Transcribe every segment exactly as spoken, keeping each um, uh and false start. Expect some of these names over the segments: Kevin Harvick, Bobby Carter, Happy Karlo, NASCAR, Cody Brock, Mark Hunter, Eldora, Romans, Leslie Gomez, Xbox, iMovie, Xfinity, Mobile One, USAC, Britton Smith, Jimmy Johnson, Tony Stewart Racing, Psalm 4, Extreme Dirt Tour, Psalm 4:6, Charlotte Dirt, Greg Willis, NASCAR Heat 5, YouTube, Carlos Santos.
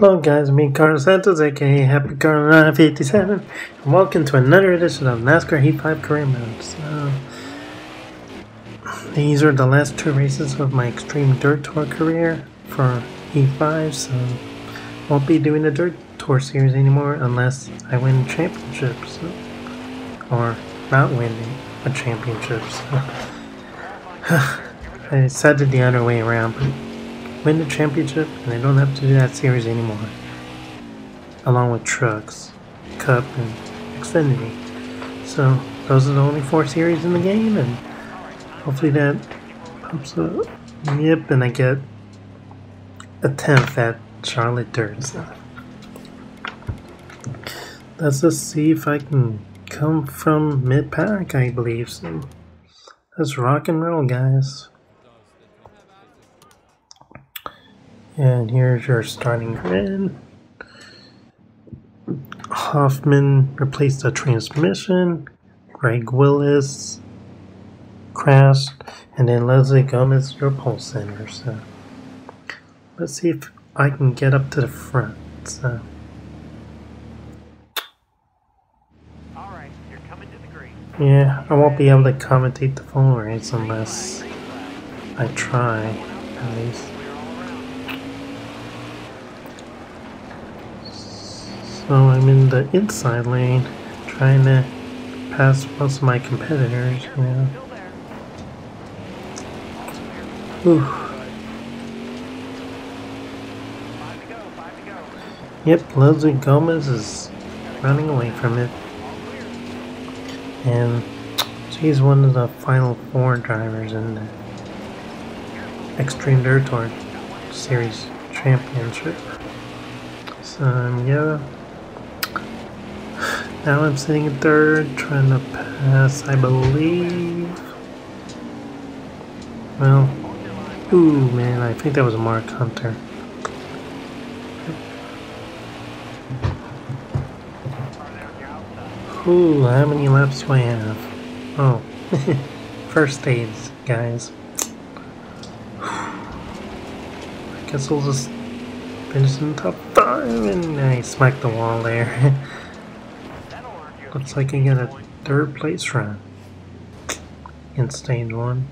Hello guys, I'm me Carlos Santos, aka Happy Karlo nine fifty-seven, and welcome to another edition of NASCAR Heat five Career Modes. Uh, these are the last two races of my Extreme Dirt Tour career for Heat five, so I won't be doing the Dirt Tour series anymore unless I win championships, or not winning a championship. So. I decided the other way around, but win the championship and I don't have to do that series anymore, along with trucks, cup, and Xfinity. So those are the only four series in the game, and hopefully that pumps up. Yep, and I get a tenth at Charlotte Dirt. So let's just see if I can come from mid-pack, I believe. So let's rock and roll, guys. And here's your starting grid. Hoffman replaced the transmission. Greg Willis crashed. And then Leslie Gomez, your pole center. So let's see if I can get up to the front. So. All right, you're coming to the green. Yeah, I won't be able to commentate the full race unless I try, at least. So I'm in the inside lane, trying to pass most of my competitors, you know. Ooh. Yep, Leslie Gomez is running away from it. And she's one of the final four drivers in the Extreme Dirt Tour Series Championship. So, um, yeah. Now I'm sitting in third, trying to pass, I believe. Well, ooh man, I think that was Mark Hunter. Ooh, how many laps do I have? Oh, first stage, guys. I guess I'll just finish in the top five, and I smacked the wall there. Looks like I got a third place run in stage one.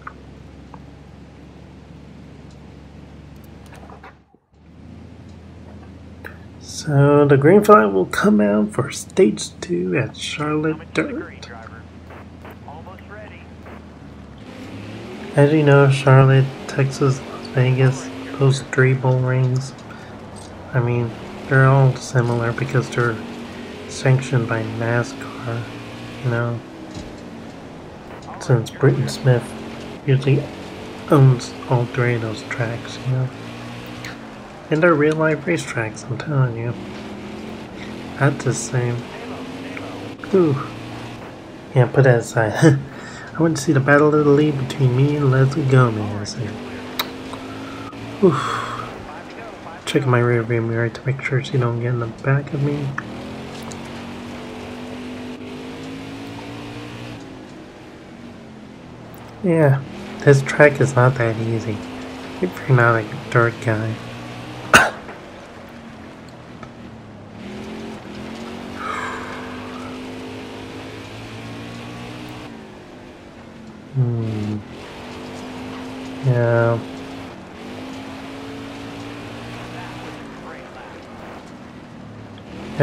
So the green flag will come out for stage two at Charlotte Dirt. As you know, Charlotte, Texas, Las Vegas, those three bull rings, I mean, they're all similar because they're sanctioned by NASCAR, you know, since Britton Smith usually owns all three of those tracks, you know, and they're real life racetracks, I'm telling you, that's the same. Ooh, yeah, put that aside. I want to see the battle of the lead between me and Leslie Gomez. Ooh, checking my rear view mirror to make sure she don't get in the back of me. Yeah, this track is not that easy if you're not a dirt guy. Hmm. Yeah.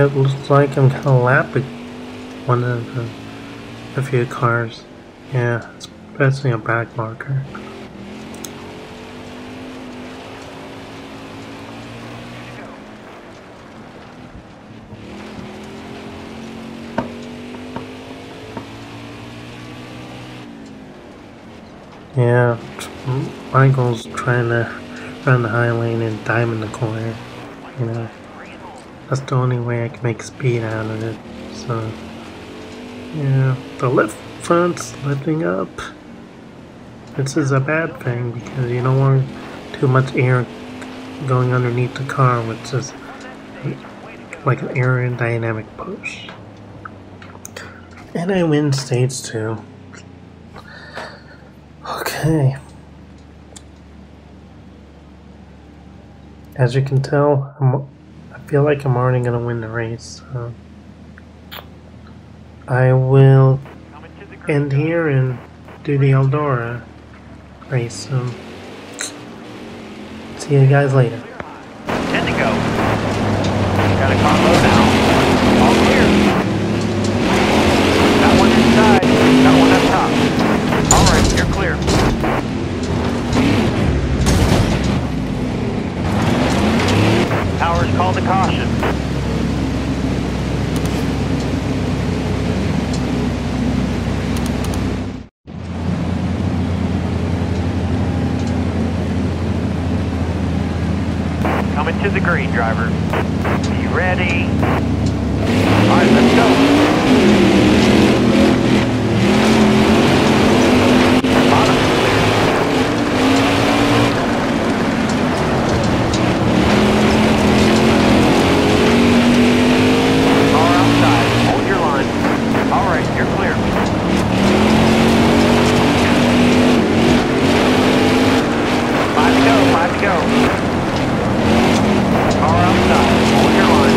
It looks like I'm gonna lap one of the, a few cars. Yeah. It's pressing a back marker. Yeah, Michael's trying to run the high lane and dive in the corner. You know, that's the only way I can make speed out of it. So, yeah, the left front's lifting up. This is a bad thing because you don't want too much air going underneath the car, which is like an aerodynamic push. And I win stage two. Okay. As you can tell, I'm, I feel like I'm already going to win the race. So I will end here and do the Eldora race. So see you guys later. Ten to go. Got a combo now. All clear. Got one inside. Got one up top. All right, you're clear. Powers called to caution. Coming to the green, driver. Be ready. All right, let's go. Bottom is clear. Car outside. Hold your line. All right, you're clear. Five to go, five to go. Car outside, hold your line.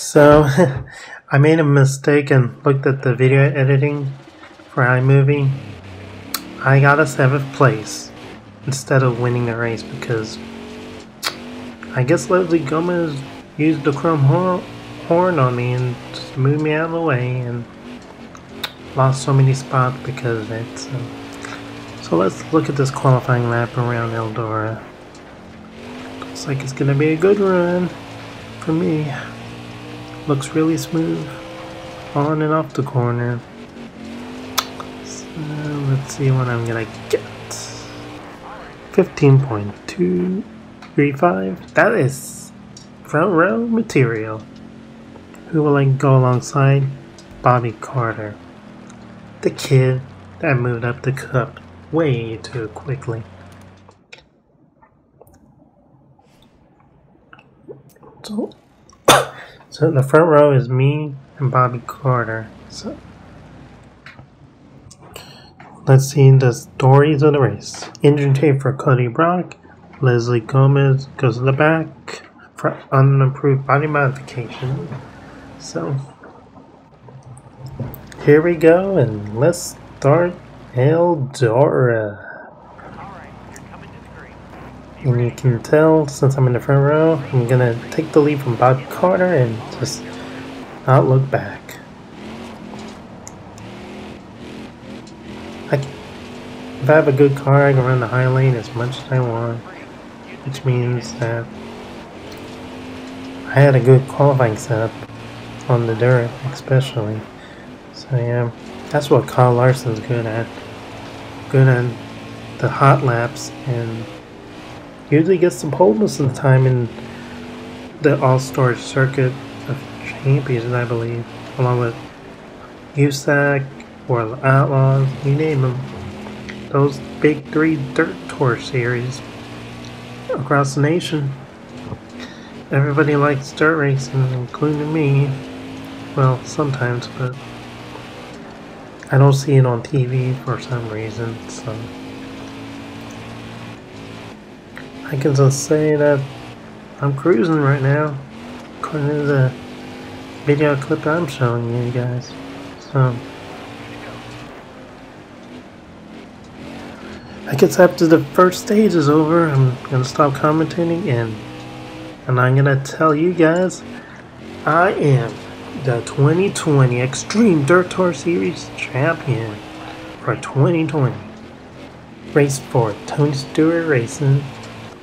So I made a mistake and looked at the video editing for iMovie. I got a seventh place instead of winning the race because I guess Leslie Gomez used the chrome horn on me and just moved me out of the way and lost so many spots because of it. So, so let's look at this qualifying lap around Eldora. Looks like it's gonna be a good run for me. Looks really smooth on and off the corner. So let's see what I'm gonna get. fifteen point two three five. That is front row material. Who will I go alongside? Bobby Carter, the kid that moved up the cup way too quickly. So So in the front row is me and Bobby Carter. So let's see the stories of the race. Engine tape for Cody Brock. Leslie Gomez goes to the back for unimproved body modification. So here we go, and let's start Eldora. And you can tell, since I'm in the front row, I'm gonna take the lead from Bob Carter and just not look back. I can, if I have a good car, I can run the high lane as much as I want, which means that I had a good qualifying setup on the dirt, especially. So yeah, that's what Kyle Larson's good at. Good at the hot laps, and usually gets some pole most of the time in the all-star circuit of champions, I believe, along with U S A C or the Outlaws, you name them. Those big three dirt tour series across the nation. Everybody likes dirt racing, including me. Well, sometimes, but I don't see it on T V for some reason, so I can just say that I'm cruising right now, according to the video clip I'm showing you guys. So I guess after the first stage is over, I'm gonna stop commentating and and I'm gonna tell you guys I am the twenty twenty Extreme Dirt Tour Series champion for twenty twenty. Race for Tony Stewart Racing.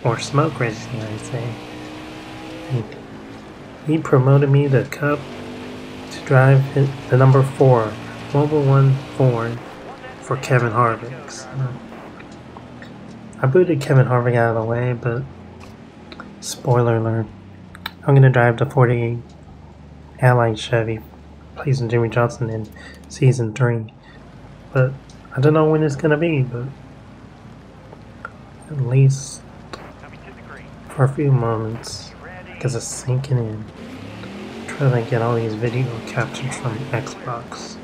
Or smoke racing, I say. And he promoted me the cup to drive his, the number four Mobile One Ford for Kevin Harvick. So I booted Kevin Harvick out of the way, but spoiler alert, I'm gonna drive the forty-eight Allied Chevy, placing Jimmy Johnson in season three. But I don't know when it's gonna be, but at least for a few moments, because it's sinking in. I'm trying to get all these video captures from Xbox.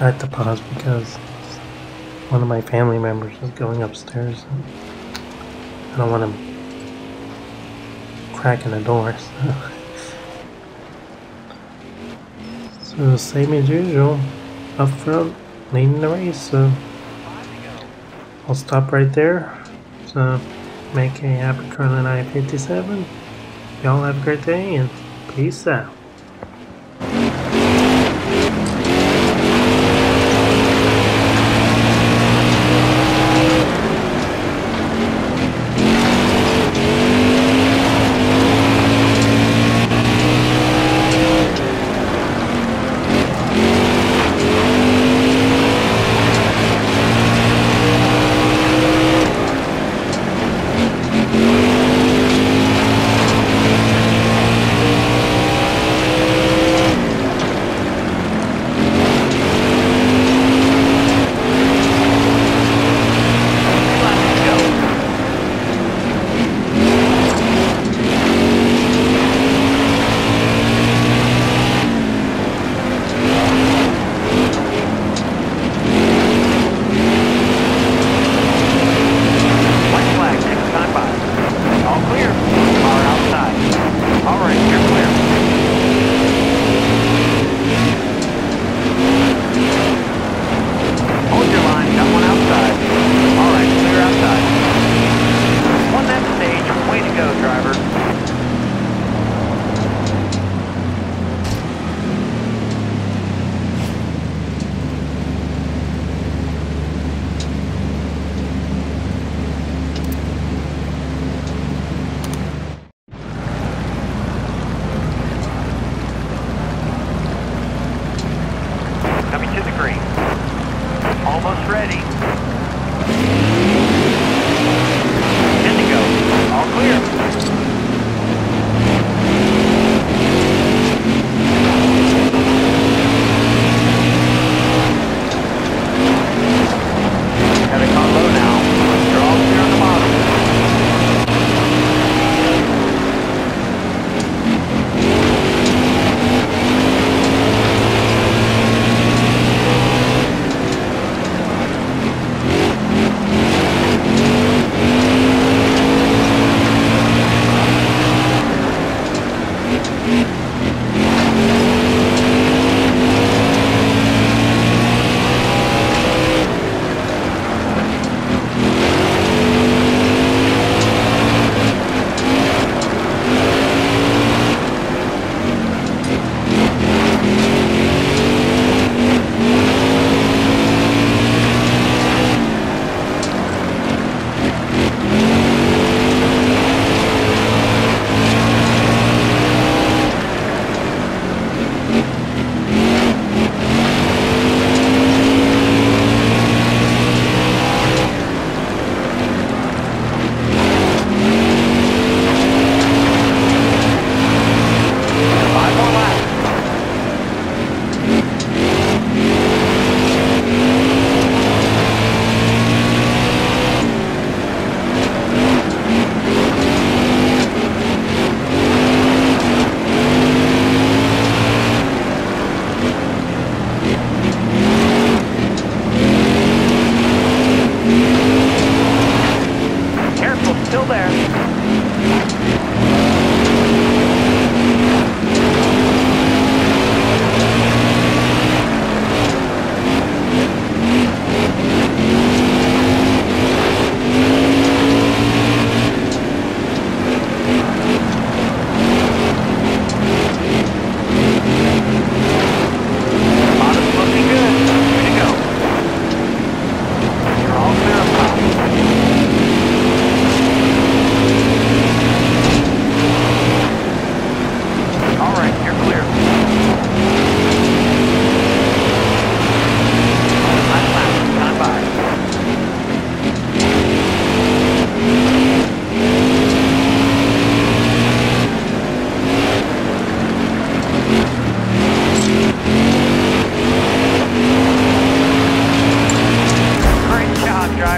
I had to pause because one of my family members is going upstairs. And I don't want to crack in the door. So. The same as usual, up front, leading the race, so I'll stop right there. So, make a Happy Karlo nine fifty-seven. Y'all have a great day and peace out.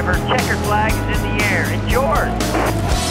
driver. Checker flag is in the air. It's yours.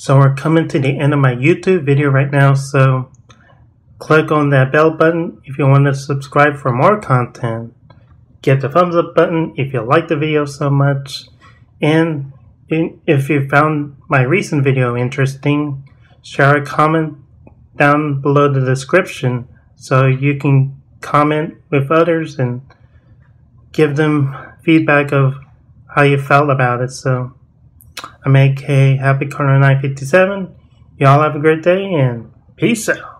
So we're coming to the end of my YouTube video right now, so click on that bell button if you want to subscribe for more content. Get the thumbs up button if you like the video so much. And if you found my recent video interesting, share a comment down below the description so you can comment with others and give them feedback of how you felt about it. So I'm A K Happy Karlo nine fifty-seven. Y'all have a great day and peace out.